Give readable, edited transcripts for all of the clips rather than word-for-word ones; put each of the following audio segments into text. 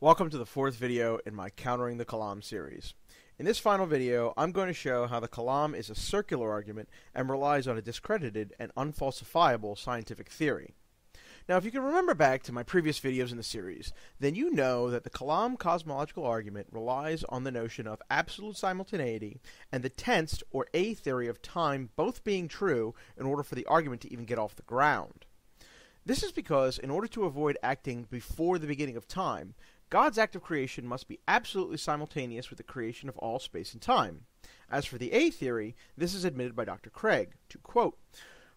Welcome to the fourth video in my Countering the Kalam series. In this final video, I'm going to show how the Kalam is a circular argument and relies on a discredited and unfalsifiable scientific theory. Now, if you can remember back to my previous videos in the series, then you know that the Kalam cosmological argument relies on the notion of absolute simultaneity and the tensed or A-theory of time both being true in order for the argument to even get off the ground. This is because in order to avoid acting before the beginning of time, God's act of creation must be absolutely simultaneous with the creation of all space and time. As for the A-theory, this is admitted by Dr. Craig, to quote,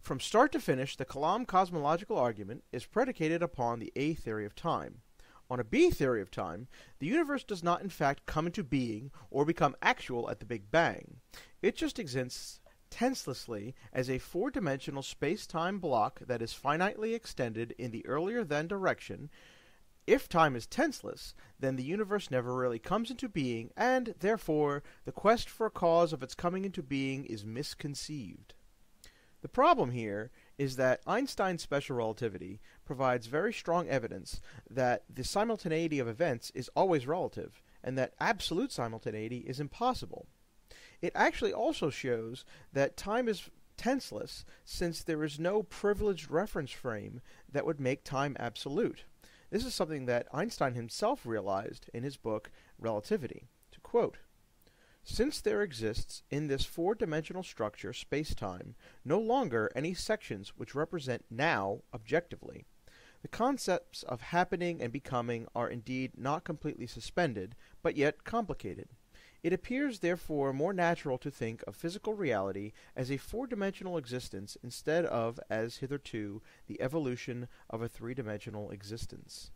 "From start to finish, the Kalam cosmological argument is predicated upon the A-theory of time. On a B-theory of time, the universe does not in fact come into being or become actual at the Big Bang. It just exists tenselessly as a four-dimensional space-time block that is finitely extended in the earlier-than direction. If time is tenseless, then the universe never really comes into being, and, therefore, the quest for a cause of its coming into being is misconceived." The problem here is that Einstein's special relativity provides very strong evidence that the simultaneity of events is always relative, and that absolute simultaneity is impossible. It actually also shows that time is tenseless, since there is no privileged reference frame that would make time absolute. This is something that Einstein himself realized in his book, Relativity, to quote, "Since there exists in this four-dimensional structure, space-time, no longer any sections which represent now objectively. The concepts of happening and becoming are indeed not completely suspended, but yet complicated. It appears therefore more natural to think of physical reality as a four-dimensional existence instead of, as hitherto, the evolution of a three-dimensional existence."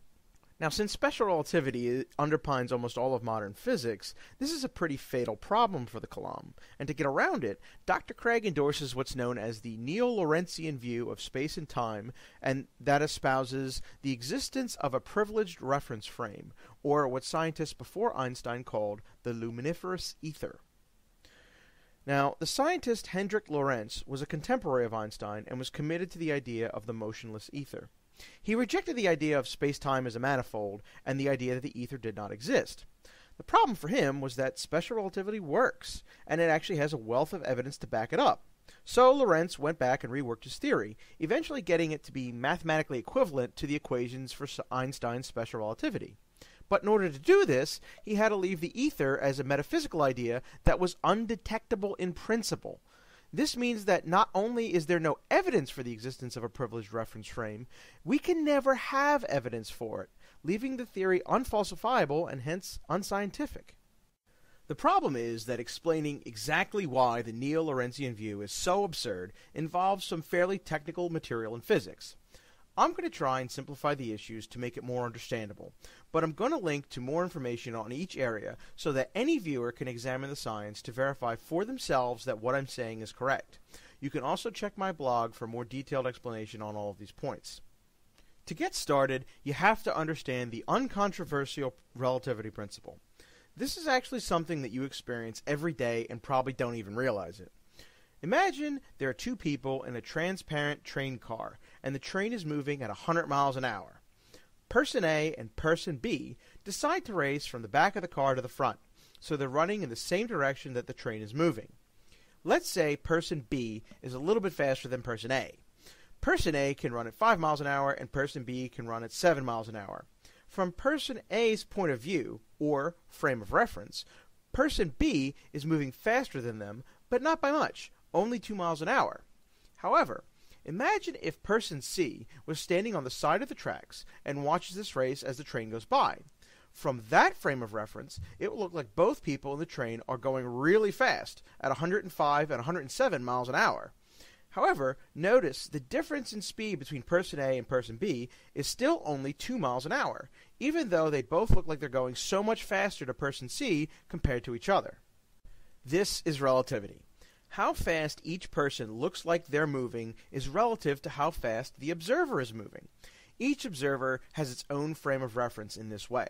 Now, since special relativity underpins almost all of modern physics, this is a pretty fatal problem for the Kalam, and to get around it, Dr. Craig endorses what's known as the neo-Lorentzian view of space and time, and that espouses the existence of a privileged reference frame, or what scientists before Einstein called the luminiferous ether. Now, the scientist Hendrik Lorentz was a contemporary of Einstein and was committed to the idea of the motionless ether. He rejected the idea of space-time as a manifold and the idea that the ether did not exist. The problem for him was that special relativity works, and it actually has a wealth of evidence to back it up. So Lorentz went back and reworked his theory, eventually getting it to be mathematically equivalent to the equations for Einstein's special relativity. But in order to do this, he had to leave the ether as a metaphysical idea that was undetectable in principle. This means that not only is there no evidence for the existence of a privileged reference frame, we can never have evidence for it, leaving the theory unfalsifiable and hence unscientific. The problem is that explaining exactly why the neo-Lorentzian view is so absurd involves some fairly technical material in physics. I'm going to try and simplify the issues to make it more understandable, but I'm going to link to more information on each area so that any viewer can examine the science to verify for themselves that what I'm saying is correct. You can also check my blog for more detailed explanation on all of these points. To get started, you have to understand the uncontroversial relativity principle. This is actually something that you experience every day and probably don't even realize it. Imagine there are two people in a transparent train car, and the train is moving at 100 miles an hour. Person A and Person B decide to race from the back of the car to the front, so they're running in the same direction that the train is moving. Let's say Person B is a little bit faster than Person A. Person A can run at 5 miles an hour, and Person B can run at 7 miles an hour. From Person A's point of view, or frame of reference, Person B is moving faster than them, but not by much, only 2 miles an hour. However, imagine if Person C was standing on the side of the tracks and watches this race as the train goes by. From that frame of reference, it will look like both people in the train are going really fast at 105 and 107 miles an hour. However, notice the difference in speed between Person A and Person B is still only 2 miles an hour, even though they both look like they're going so much faster to Person C compared to each other. This is relativity. How fast each person looks like they're moving is relative to how fast the observer is moving. Each observer has its own frame of reference in this way.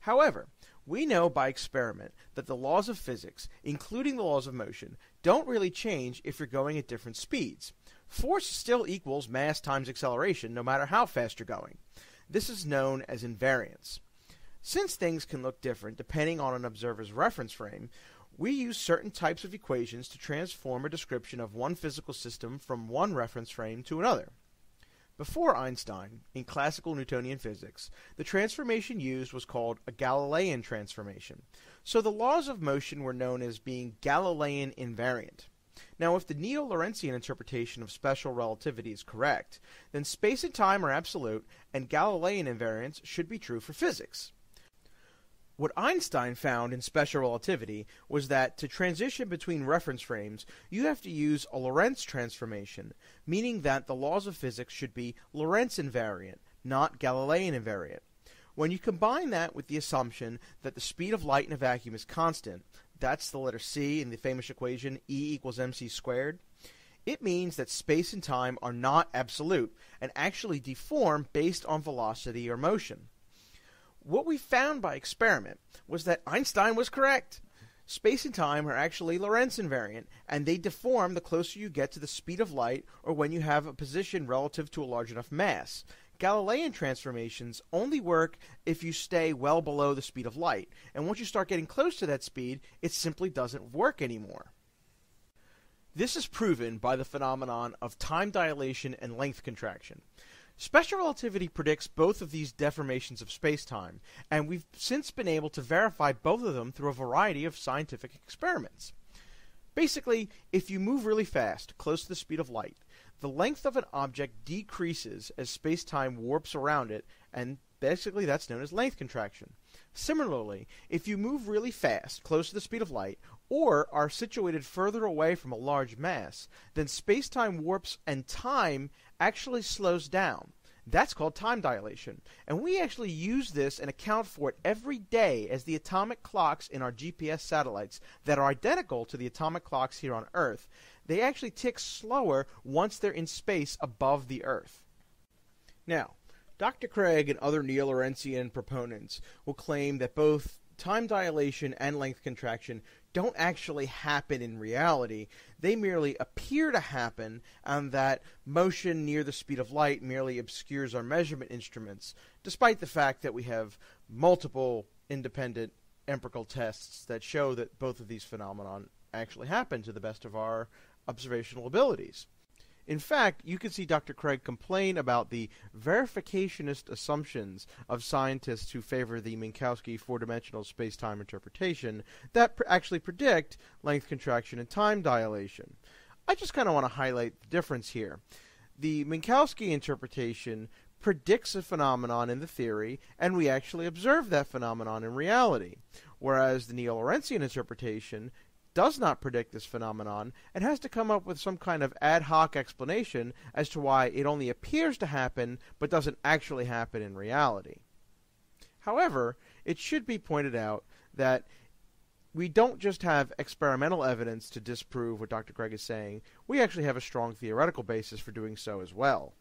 However, we know by experiment that the laws of physics, including the laws of motion, don't really change if you're going at different speeds. Force still equals mass times acceleration, no matter how fast you're going. This is known as invariance. Since things can look different depending on an observer's reference frame, we use certain types of equations to transform a description of one physical system from one reference frame to another. Before Einstein, in classical Newtonian physics, the transformation used was called a Galilean transformation, so the laws of motion were known as being Galilean invariant. Now, if the neo-Lorentzian interpretation of special relativity is correct, then space and time are absolute, and Galilean invariance should be true for physics. What Einstein found in special relativity was that to transition between reference frames, you have to use a Lorentz transformation, meaning that the laws of physics should be Lorentz invariant, not Galilean invariant. When you combine that with the assumption that the speed of light in a vacuum is constant, that's the letter C in the famous equation E equals MC squared, it means that space and time are not absolute and actually deform based on velocity or motion. What we found by experiment was that Einstein was correct. Space and time are actually Lorentz invariant, and they deform the closer you get to the speed of light or when you have a position relative to a large enough mass. Galilean transformations only work if you stay well below the speed of light, and once you start getting close to that speed, it simply doesn't work anymore. This is proven by the phenomenon of time dilation and length contraction. Special relativity predicts both of these deformations of space-time, and we've since been able to verify both of them through a variety of scientific experiments. Basically, if you move really fast, close to the speed of light, the length of an object decreases as space-time warps around it, and basically that's known as length contraction. Similarly, if you move really fast, close to the speed of light, or are situated further away from a large mass, then space-time warps and time actually slows down. That's called time dilation, and we actually use this and account for it every day as the atomic clocks in our GPS satellites that are identical to the atomic clocks here on Earth. They actually tick slower once they're in space above the Earth. Now, Dr. Craig and other neo-Lorentzian proponents will claim that both time dilation and length contraction don't actually happen in reality. They merely appear to happen, and that motion near the speed of light merely obscures our measurement instruments, despite the fact that we have multiple independent empirical tests that show that both of these phenomena actually happen to the best of our observational abilities. In fact, you can see Dr. Craig complain about the verificationist assumptions of scientists who favor the Minkowski four-dimensional space-time interpretation that actually predict length contraction and time dilation. I just kind of want to highlight the difference here. The Minkowski interpretation predicts a phenomenon in the theory, and we actually observe that phenomenon in reality, whereas the neo-Lorentzian interpretation does not predict this phenomenon and has to come up with some kind of ad hoc explanation as to why it only appears to happen but doesn't actually happen in reality. However, it should be pointed out that we don't just have experimental evidence to disprove what Dr. Craig is saying, we actually have a strong theoretical basis for doing so as well.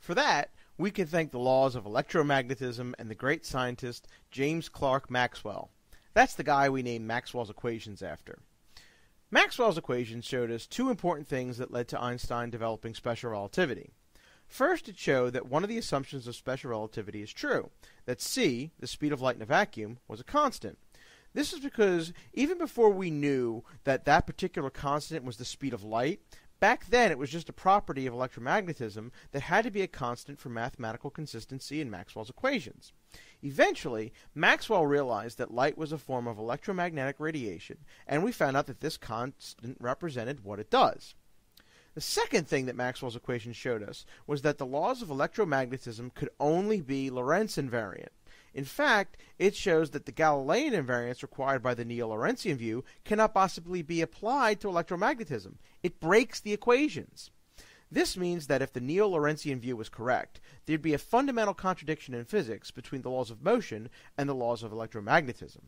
For that, we can thank the laws of electromagnetism and the great scientist James Clerk Maxwell. That's the guy we named Maxwell's equations after. Maxwell's equations showed us two important things that led to Einstein developing special relativity. First, it showed that one of the assumptions of special relativity is true, that c, the speed of light in a vacuum, was a constant. This is because even before we knew that that particular constant was the speed of light, back then it was just a property of electromagnetism that had to be a constant for mathematical consistency in Maxwell's equations. Eventually, Maxwell realized that light was a form of electromagnetic radiation, and we found out that this constant represented what it does. The second thing that Maxwell's equations showed us was that the laws of electromagnetism could only be Lorentz invariant. In fact, it shows that the Galilean invariance required by the neo-Lorentzian view cannot possibly be applied to electromagnetism. It breaks the equations. This means that if the neo-Lorentzian view was correct, there'd be a fundamental contradiction in physics between the laws of motion and the laws of electromagnetism.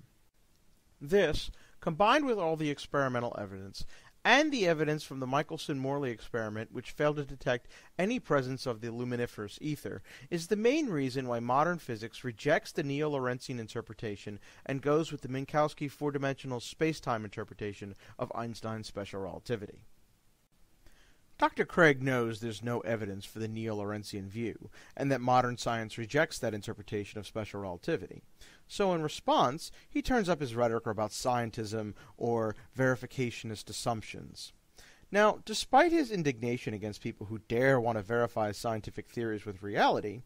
This, combined with all the experimental evidence, and the evidence from the Michelson-Morley experiment, which failed to detect any presence of the luminiferous ether, is the main reason why modern physics rejects the neo-Lorentzian interpretation and goes with the Minkowski four-dimensional space-time interpretation of Einstein's special relativity. Dr. Craig knows there's no evidence for the neo-Lorentzian view, and that modern science rejects that interpretation of special relativity. So in response, he turns up his rhetoric about scientism or verificationist assumptions. Now, despite his indignation against people who dare want to verify scientific theories with reality,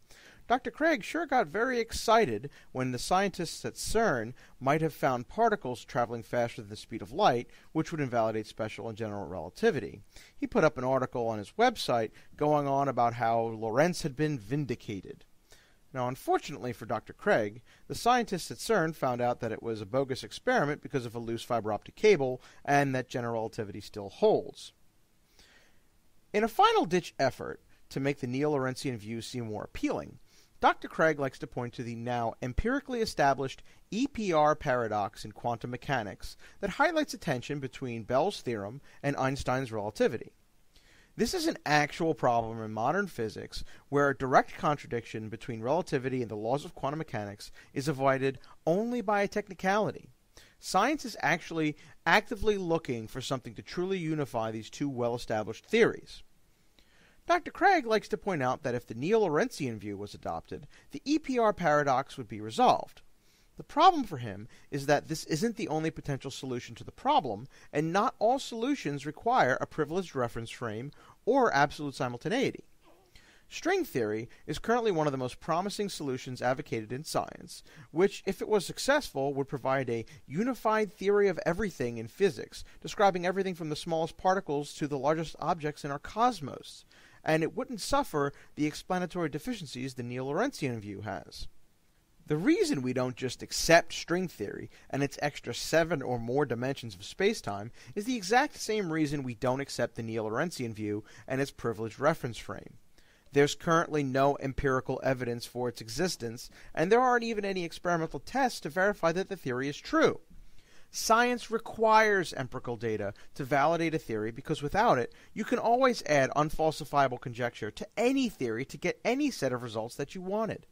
Dr. Craig sure got very excited when the scientists at CERN might have found particles traveling faster than the speed of light, which would invalidate special and general relativity. He put up an article on his website going on about how Lorentz had been vindicated. Now, unfortunately for Dr. Craig, the scientists at CERN found out that it was a bogus experiment because of a loose fiber optic cable, and that general relativity still holds. In a final-ditch effort to make the neo-Lorentzian view seem more appealing, Dr. Craig likes to point to the now empirically established EPR paradox in quantum mechanics that highlights a tension between Bell's theorem and Einstein's relativity. This is an actual problem in modern physics where a direct contradiction between relativity and the laws of quantum mechanics is avoided only by a technicality. Science is actually actively looking for something to truly unify these two well-established theories. Dr. Craig likes to point out that if the neo-Lorentzian view was adopted, the EPR paradox would be resolved. The problem for him is that this isn't the only potential solution to the problem, and not all solutions require a privileged reference frame or absolute simultaneity. String theory is currently one of the most promising solutions advocated in science, which, if it was successful, would provide a unified theory of everything in physics, describing everything from the smallest particles to the largest objects in our cosmos. And it wouldn't suffer the explanatory deficiencies the neo-Lorentzian view has. The reason we don't just accept string theory and its extra 7 or more dimensions of spacetime is the exact same reason we don't accept the neo-Lorentzian view and its privileged reference frame. There's currently no empirical evidence for its existence, and there aren't even any experimental tests to verify that the theory is true. Science requires empirical data to validate a theory because without it, you can always add unfalsifiable conjecture to any theory to get any set of results that you wanted.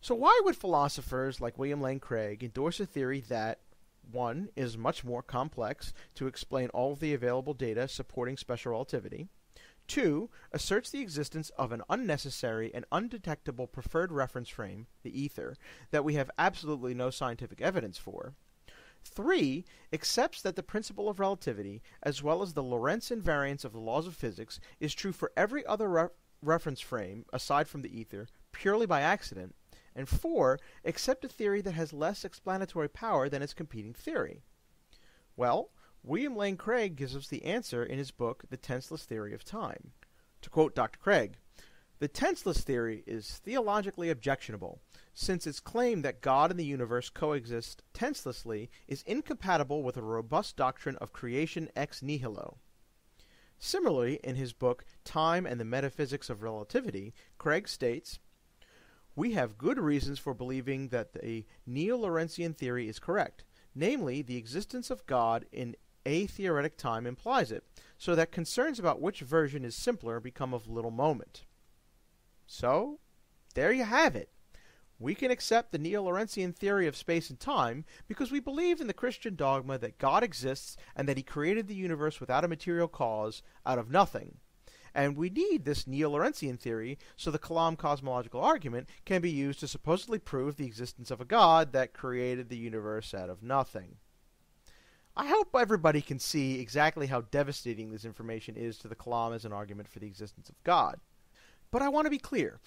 So why would philosophers like William Lane Craig endorse a theory that, 1, is much more complex to explain all of the available data supporting special relativity, 2, asserts the existence of an unnecessary and undetectable preferred reference frame, the ether, that we have absolutely no scientific evidence for, 3, accepts that the principle of relativity, as well as the Lorentz invariance of the laws of physics, is true for every other reference frame, aside from the ether, purely by accident, and 4, accept a theory that has less explanatory power than its competing theory? Well, William Lane Craig gives us the answer in his book, The Tenseless Theory of Time. To quote Dr. Craig, "The tenseless theory is theologically objectionable, since its claim that God and the universe coexist tenselessly is incompatible with a robust doctrine of creation ex nihilo." Similarly, in his book, Time and the Metaphysics of Relativity, Craig states, "We have good reasons for believing that the neo-Lorentzian theory is correct, namely the existence of God in a-theoretic time implies it, so that concerns about which version is simpler become of little moment." So, there you have it. We can accept the neo-Lorentzian theory of space and time because we believe in the Christian dogma that God exists and that he created the universe without a material cause, out of nothing. And we need this neo-Lorentzian theory so the Kalam cosmological argument can be used to supposedly prove the existence of a God that created the universe out of nothing. I hope everybody can see exactly how devastating this information is to the Kalam as an argument for the existence of God. But I want to be clear,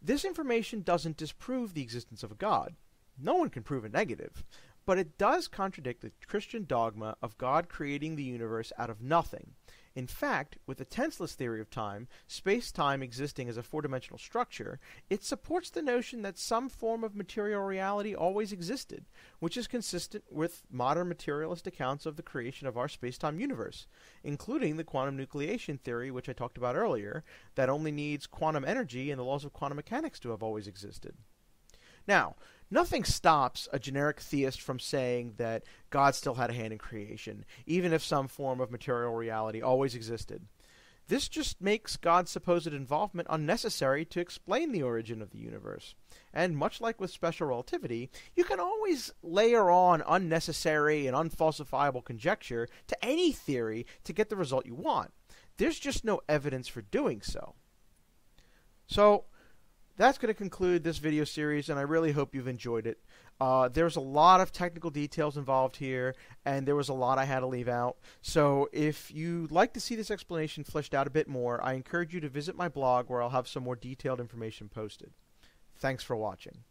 this information doesn't disprove the existence of a God. No one can prove a negative, but it does contradict the Christian dogma of God creating the universe out of nothing. In fact, with the tenseless theory of time, space-time existing as a 4-dimensional structure, it supports the notion that some form of material reality always existed, which is consistent with modern materialist accounts of the creation of our space-time universe, including the quantum nucleation theory, which I talked about earlier, that only needs quantum energy and the laws of quantum mechanics to have always existed. Now, nothing stops a generic theist from saying that God still had a hand in creation, even if some form of material reality always existed. This just makes God's supposed involvement unnecessary to explain the origin of the universe. And much like with special relativity, you can always layer on unnecessary and unfalsifiable conjecture to any theory to get the result you want. There's just no evidence for doing so. So that's going to conclude this video series, and I really hope you've enjoyed it. There's a lot of technical details involved here, and there was a lot I had to leave out. So if you'd like to see this explanation fleshed out a bit more, I encourage you to visit my blog, where I'll have some more detailed information posted. Thanks for watching.